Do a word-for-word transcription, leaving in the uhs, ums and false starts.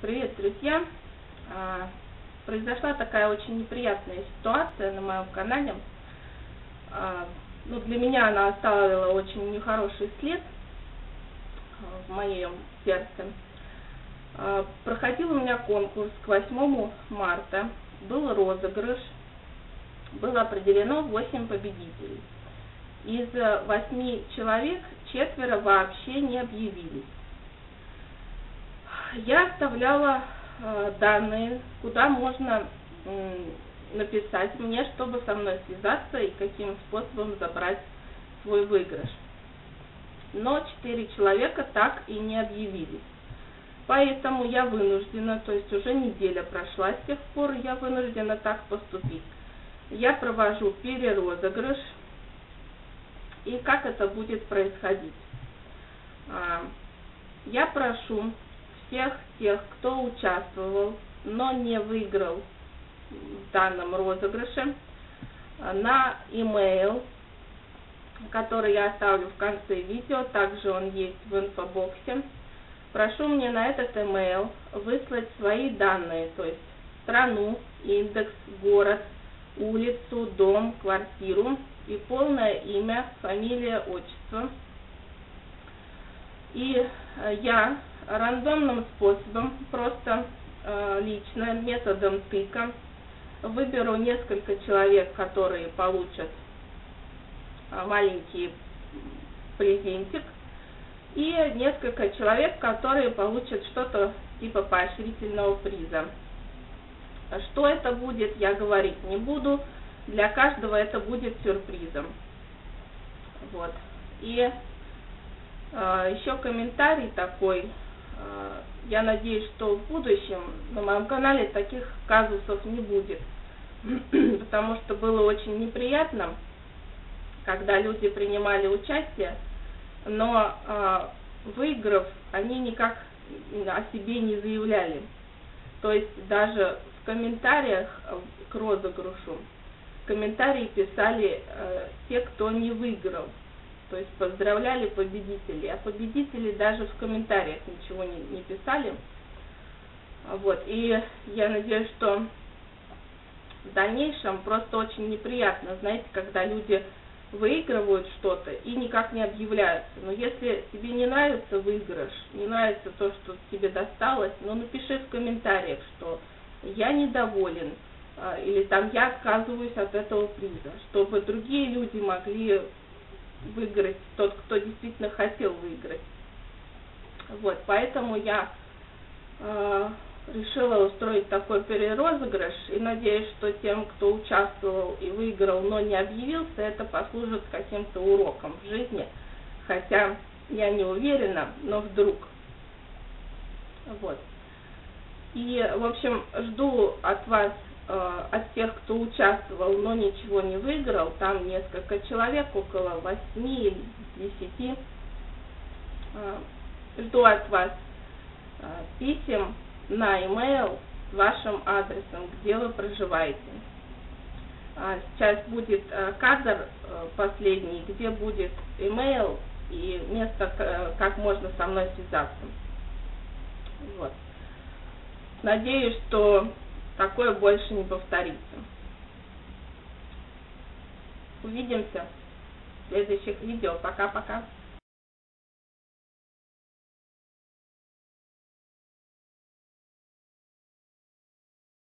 Привет, друзья! Произошла такая очень неприятная ситуация на моем канале. Ну, для меня она оставила очень нехороший след в моем сердце. Проходил у меня конкурс к восьмому марта. Был розыгрыш. Было определено восемь победителей. Из восьми человек четверо вообще не объявились. Я оставляла э, данные, куда можно э, написать мне, чтобы со мной связаться и каким способом забрать свой выигрыш. Но четыре человека так и не объявились. Поэтому я вынуждена, то есть уже неделя прошла с тех пор, я вынуждена так поступить. Я провожу перерозыгрыш. И как это будет происходить? А, я прошу всех тех, кто участвовал, но не выиграл в данном розыгрыше, на email, который я оставлю в конце видео, также он есть в инфобоксе. Прошу мне на этот email выслать свои данные, то есть страну, индекс, город, улицу, дом, квартиру и полное имя, фамилия, отчество. И я рандомным способом, просто э, лично, методом тыка, выберу несколько человек, которые получат э, маленький презентик, и несколько человек, которые получат что-то типа поощрительного приза. Что это будет, я говорить не буду, для каждого это будет сюрпризом. Вот. И э, еще комментарий такой. Я надеюсь, что в будущем на моем канале таких казусов не будет, потому что было очень неприятно, когда люди принимали участие, но э, выиграв, они никак о себе не заявляли. То есть даже в комментариях к розыгрышу комментарии писали э, те, кто не выиграл. То есть поздравляли победителей, а победители даже в комментариях ничего не, не писали. Вот. И я надеюсь, что в дальнейшем просто очень неприятно, знаете, когда люди выигрывают что-то и никак не объявляются. Но если тебе не нравится выигрыш, не нравится то, что тебе досталось, ну напиши в комментариях, что я недоволен, или там я отказываюсь от этого приза, чтобы другие люди могли выиграть, тот, кто действительно хотел выиграть. Вот, поэтому я э, решила устроить такой перерозыгрыш и надеюсь, что тем, кто участвовал и выиграл, но не объявился, это послужит каким-то уроком в жизни, хотя я не уверена, но вдруг. Вот. И, в общем, жду от вас, от тех, кто участвовал, но ничего не выиграл, там несколько человек, около восьми или десяти. Жду от вас писем на e-mail с вашим адресом, где вы проживаете. Сейчас будет кадр последний, где будет e-mail и место, как можно со мной связаться. Вот. Надеюсь, что такое больше не повторится. Увидимся в следующих видео. Пока-пока.